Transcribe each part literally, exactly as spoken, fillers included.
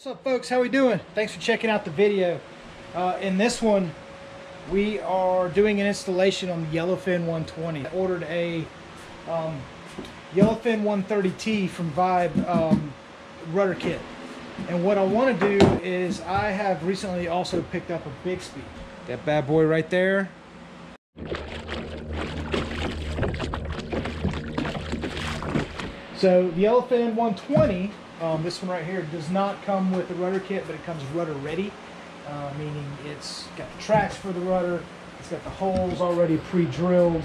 What's up, folks? How we doing? Thanks for checking out the video. Uh, in this one, we are doing an installation on the Yellowfin one twenty. I ordered a um, Yellowfin one thirty T from Vibe um, rudder kit. And what I want to do is I have recently also picked up a Bixpy. That bad boy right there. So the Yellowfin one twenty, Um, this one right here does not come with the rudder kit, but it comes rudder ready, uh, meaning it's got the tracks for the rudder, it's got the holes already pre-drilled,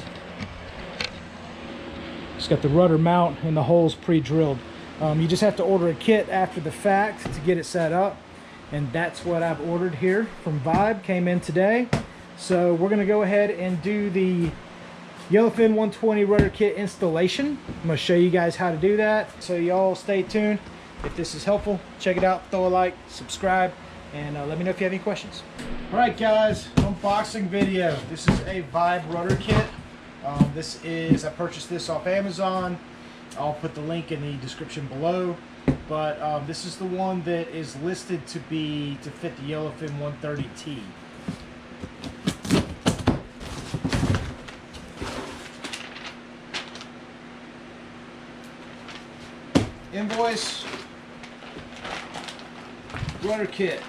it's got the rudder mount and the holes pre-drilled. Um, you just have to order a kit after the fact to get it set up, and that's what I've ordered here from Vibe, came in today. So we're going to go ahead and do the Yellowfin one twenty rudder kit installation. I'm going to show you guys how to do that, so y'all stay tuned. If this is helpful, check it out, throw a like, subscribe, and uh, let me know if you have any questions. All right, guys, unboxing video. This is a Vibe rudder kit. Um, this is, I purchased this off Amazon. I'll put the link in the description below. But um, this is the one that is listed to be, to fit the Yellowfin one thirty T. Invoice. Rudder kit.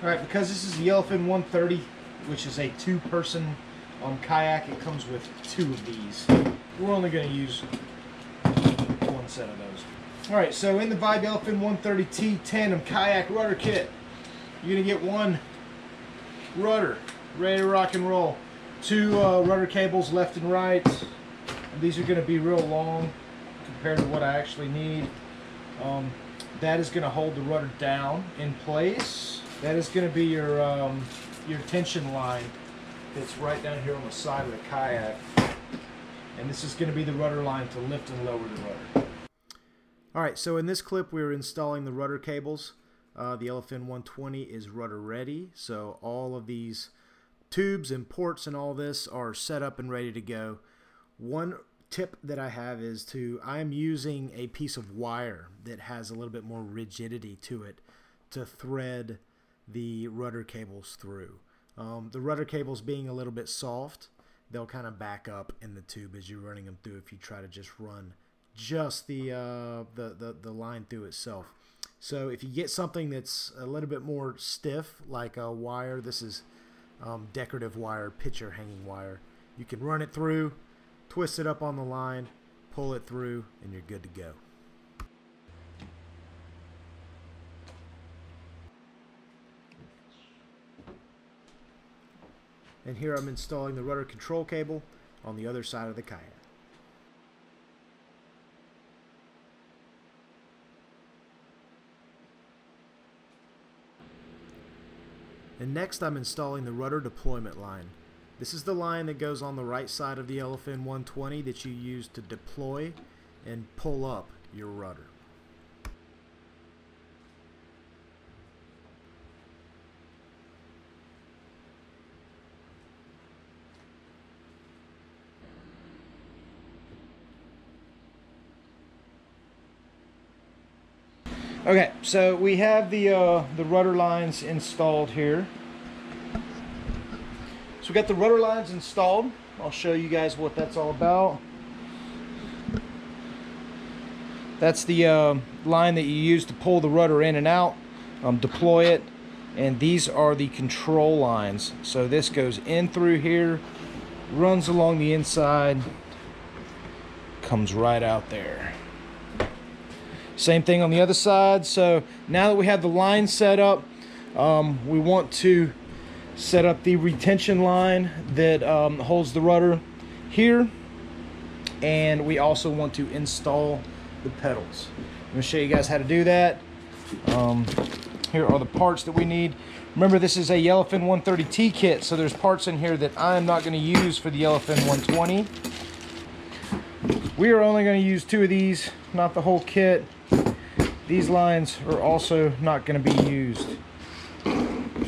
Alright, because this is the Yellowfin one thirty, which is a two-person um, kayak, it comes with two of these. We're only going to use one set of those. Alright, so in the Vibe Yellowfin one thirty T tandem kayak rudder kit, you're going to get one rudder, ready to rock and roll. Two uh, rudder cables left and right. These are going to be real long compared to what I actually need. Um, that is going to hold the rudder down in place. That is going to be your um, your tension line that's right down here on the side of the kayak. And this is going to be the rudder line to lift and lower the rudder. Alright, so in this clip we were installing the rudder cables. Uh, the Yellowfin one twenty is rudder ready, so all of these tubes and ports and all this are set up and ready to go. One tip that I have is to, I'm using a piece of wire that has a little bit more rigidity to it to thread the rudder cables through. Um, the rudder cables being a little bit soft, they'll kind of back up in the tube as you're running them through if you try to just run just the, uh, the, the, the line through itself. So if you get something that's a little bit more stiff, like a wire, this is um, decorative wire, picture hanging wire, you can run it through, twist it up on the line, pull it through, and you're good to go. And here I'm installing the rudder control cable on the other side of the kayak. And next I'm installing the rudder deployment line. This is the line that goes on the right side of the Yellowfin one twenty that you use to deploy and pull up your rudder. Okay, so we have the uh, the rudder lines installed here. So we got the rudder lines installed. I'll show you guys what that's all about. That's the uh, line that you use to pull the rudder in and out, um, deploy it, and these are the control lines. So this goes in through here, runs along the inside, comes right out there. Same thing on the other side. So now that we have the line set up, um, we want to set up the retention line that um, holds the rudder here, and we also want to install the pedals. I'm going to show you guys how to do that. Um, here are the parts that we need. Remember, this is a Yellowfin one thirty T kit, so there's parts in here that I'm not going to use for the Yellowfin one twenty. We are only going to use two of these, not the whole kit. These lines are also not going to be used.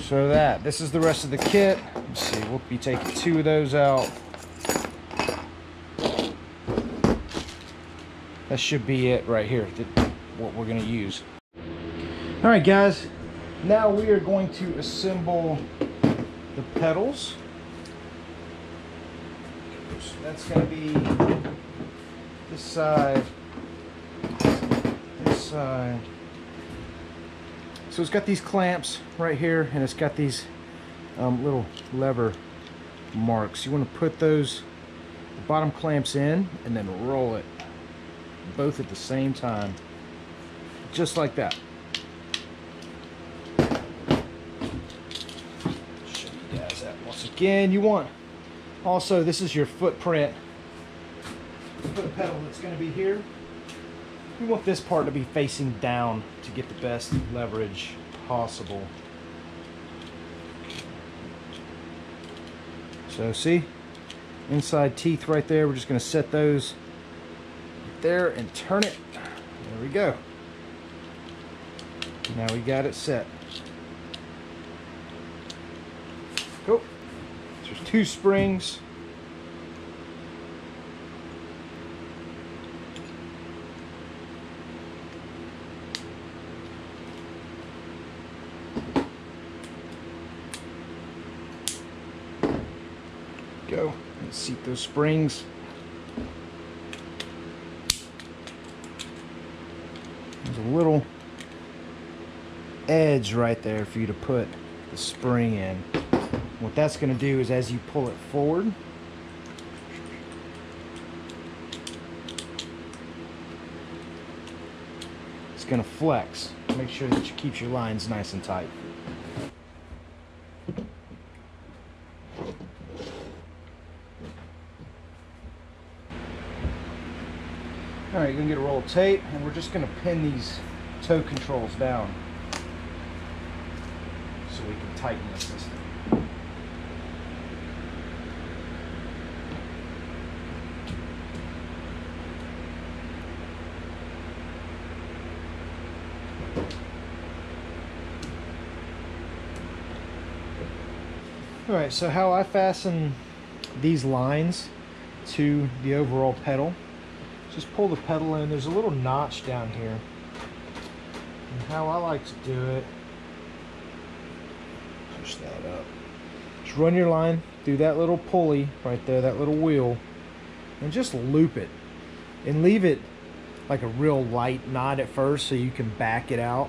So that, this is the rest of the kit. Let's see, we'll be taking two of those out. that should be it right here, what we're going to use. All right, guys, now we are going to assemble the pedals. That's going to be this side, this side. So it's got these clamps right here, and it's got these um, little lever marks. You want to put those bottom clamps in and then roll it both at the same time, just like that. Show you guys that once again. You want, also, this is your footprint for the pedal that's going to be here. You want this part to be facing down to get the best leverage possible. So see, inside teeth right there, we're just going to set those there and turn it. There we go. Now we got it set. Cool. So there's two springs. Go and seat those springs. There's a little edge right there for you to put the spring in. What that's going to do is, as you pull it forward, it's going to flex. Make sure that you keep your lines nice and tight. All right, you're gonna get a roll of tape, and we're just gonna pin these toe controls down so we can tighten the system. All right, so how I fasten these lines to the overall pedal. Just pull the pedal in. There's a little notch down here. And how I like to do it, push that up. Just run your line through that little pulley right there, that little wheel, and just loop it. And leave it like a real light knot at first so you can back it out,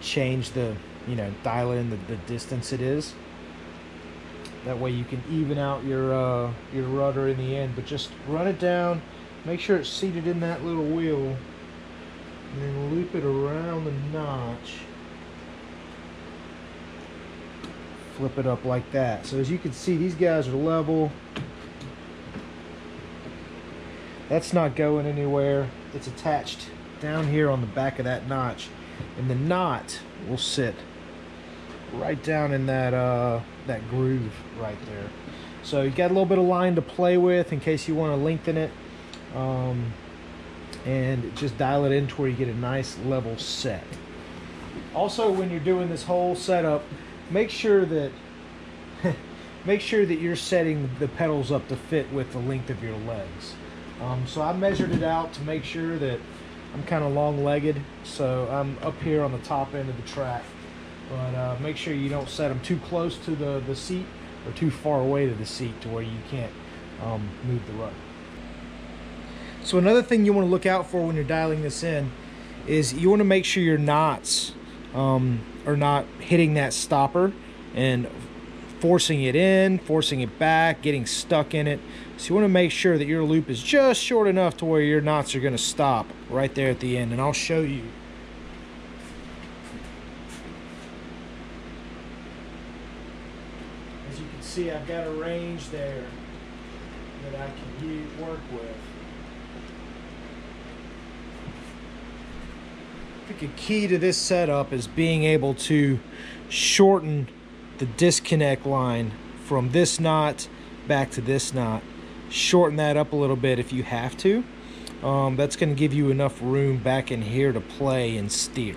change the, you know, dial in the, the distance it is. That way you can even out your, uh, your rudder in the end, but just run it down. Make sure it's seated in that little wheel, and then loop it around the notch. Flip it up like that. So as you can see, these guys are level. That's not going anywhere. It's attached down here on the back of that notch, and the knot will sit right down in that uh, that groove right there. So you got a little bit of line to play with in case you want to lengthen it. Um, and just dial it in to where you get a nice level set. Also, when you're doing this whole setup, make sure that make sure that you're setting the pedals up to fit with the length of your legs. Um, so I measured it out to make sure that I'm kind of long-legged, so I'm up here on the top end of the track. But uh, make sure you don't set them too close to the the seat or too far away to the seat to where you can't um, move the rudder. So another thing you want to look out for when you're dialing this in is you want to make sure your knots um, are not hitting that stopper and forcing it in, forcing it back, getting stuck in it. So you want to make sure that your loop is just short enough to where your knots are going to stop right there at the end. And I'll show you. As you can see, I've got a range there that I can use, work with. I think a key to this setup is being able to shorten the disconnect line from this knot back to this knot. Shorten that up a little bit if you have to. Um, that's going to give you enough room back in here to play and steer.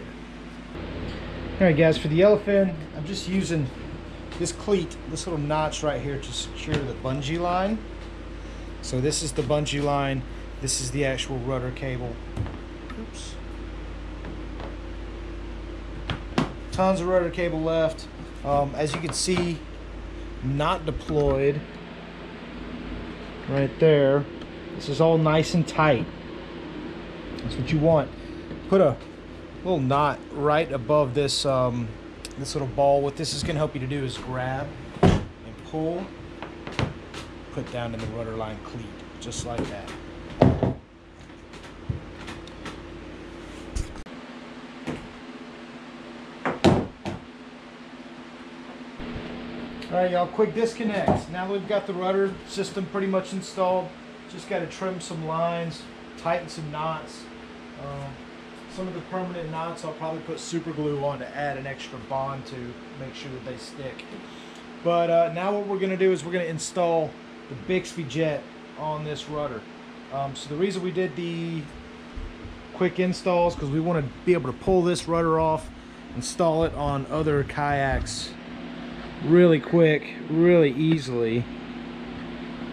All right, guys, for the Yellowfin, I'm just using this cleat, this little notch right here, to secure the bungee line. So this is the bungee line This is the actual rudder cable. Oops. Tons of rudder cable left. Um, as you can see, not deployed. Right there. This is all nice and tight. That's what you want. Put a little knot right above this um, this little ball. What this is going to help you to do is grab and pull, put down in the rudder line cleat, just like that. All right, y'all, quick disconnect. Now that we've got the rudder system pretty much installed, just got to trim some lines, tighten some knots. Uh, some of the permanent knots I'll probably put super glue on to add an extra bond to make sure that they stick. But uh, now what we're going to do is we're going to install the Bixpy Jet on this rudder. Um, so the reason we did the quick installs because we want to be able to pull this rudder off, install it on other kayaks really quick, really easily.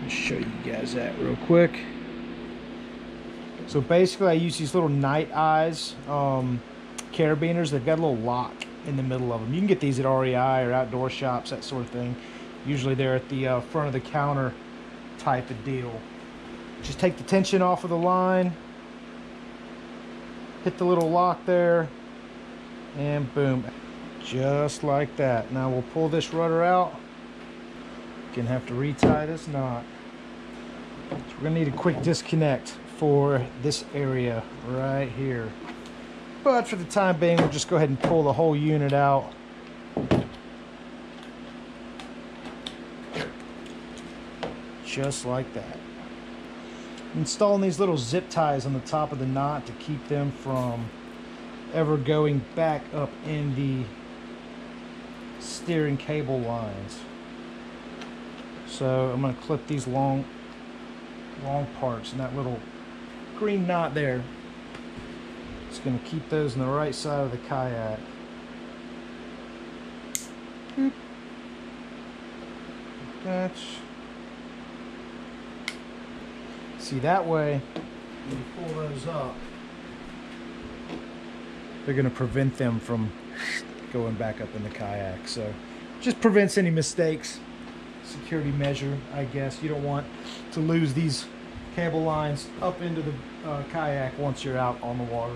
I'll show you guys that real quick. So basically I use these little night eyes um, carabiners. They've got a little lock in the middle of them. You can get these at R E I or outdoor shops, that sort of thing. Usually they're at the uh, front of the counter type of deal. Just take the tension off of the line, hit the little lock there, and boom. Just like that. Now we'll pull this rudder out. Gonna have to retie this knot. So we're gonna need a quick disconnect for this area right here, but for the time being we'll just go ahead and pull the whole unit out. Just like that. Installing these little zip ties on the top of the knot to keep them from ever going back up in the steering cable lines. So I'm going to clip these long long parts and that little green knot there. It's going to keep those on the right side of the kayak. Boop. Attach. See, that way when you pull those up, they're going to prevent them from going back up in the kayak. So just prevents any mistakes. Security measure, I guess. You don't want to lose these cable lines up into the uh, kayak once you're out on the water.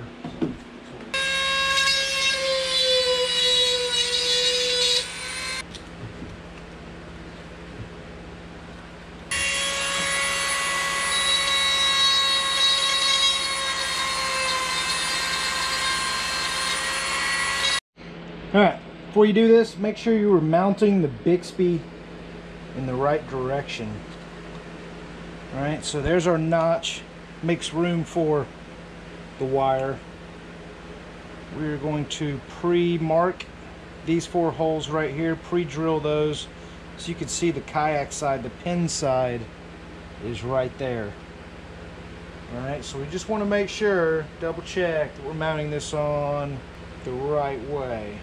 All right, before you do this, make sure you are mounting the Bixpy in the right direction. All right, so there's our notch. Makes room for the wire. We're going to pre-mark these four holes right here, pre-drill those, so you can see the kayak side, the pin side is right there. All right, so we just want to make sure, double check, that we're mounting this on the right way.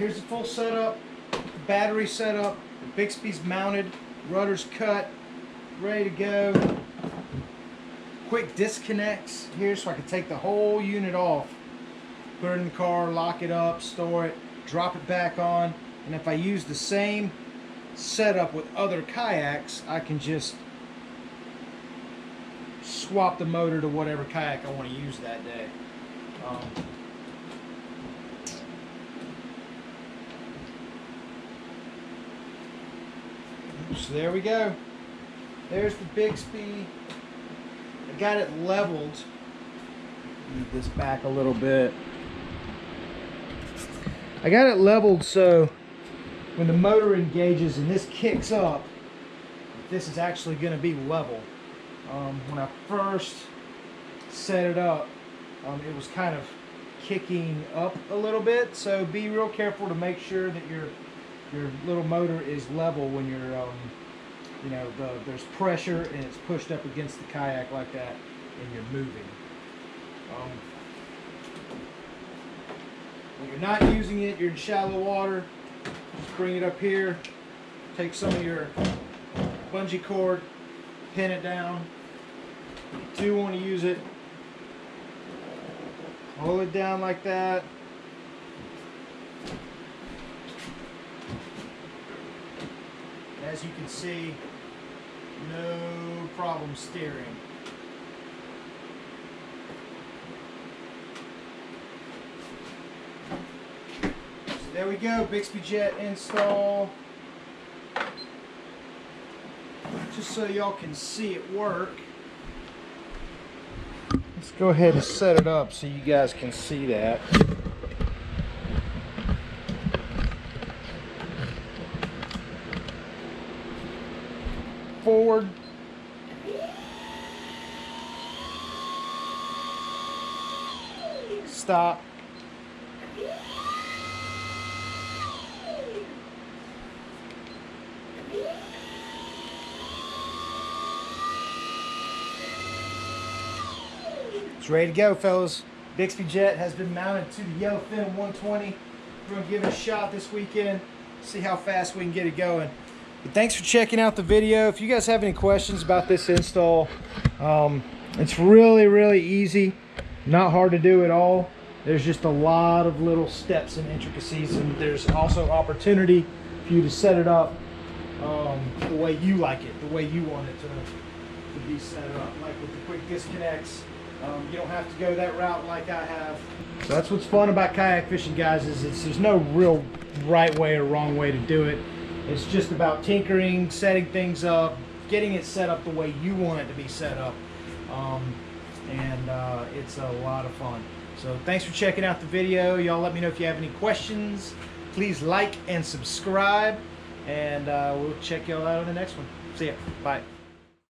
here's the full setup, battery setup, the Bixby's mounted, rudder's cut, ready to go. Quick disconnects here so I can take the whole unit off, put it in the car, lock it up, store it, drop it back on, and if I use the same setup with other kayaks, I can just swap the motor to whatever kayak I want to use that day. Um, so there we go. There's the Bixby. I got it leveled. Move this back a little bit. I got it leveled so when the motor engages and this kicks up, this is actually going to be level. Um, when I first set it up, um, it was kind of kicking up a little bit, so be real careful to make sure that your your little motor is level when you're, um, you know, the, there's pressure and it's pushed up against the kayak like that and you're moving. Um, when you're not using it, you're in shallow water, just bring it up here, take some of your bungee cord, pin it down. You do want to use it. Hold it down like that. As you can see, no problem steering. So there we go, Bixpy Jet install. Just so y'all can see it work. Let's go ahead and set it up so you guys can see that. Forward. Stop. It's ready to go, fellas. Bixpy Jet has been mounted to the Yellowfin one twenty. We're going to give it a shot this weekend, see how fast we can get it going. But thanks for checking out the video. If you guys have any questions about this install, um, it's really, really easy. Not hard to do at all. There's just a lot of little steps and intricacies, and there's also opportunity for you to set it up um, the way you like it, the way you want it to, to be set up, like with the quick disconnects. Um, you don't have to go that route like I have. So that's what's fun about kayak fishing, guys, is it's, there's no real right way or wrong way to do it. It's just about tinkering, setting things up, getting it set up the way you want it to be set up. Um, and uh, it's a lot of fun. So thanks for checking out the video. Y'all let me know if you have any questions. Please like and subscribe. And uh, we'll check y'all out on the next one. See ya. Bye.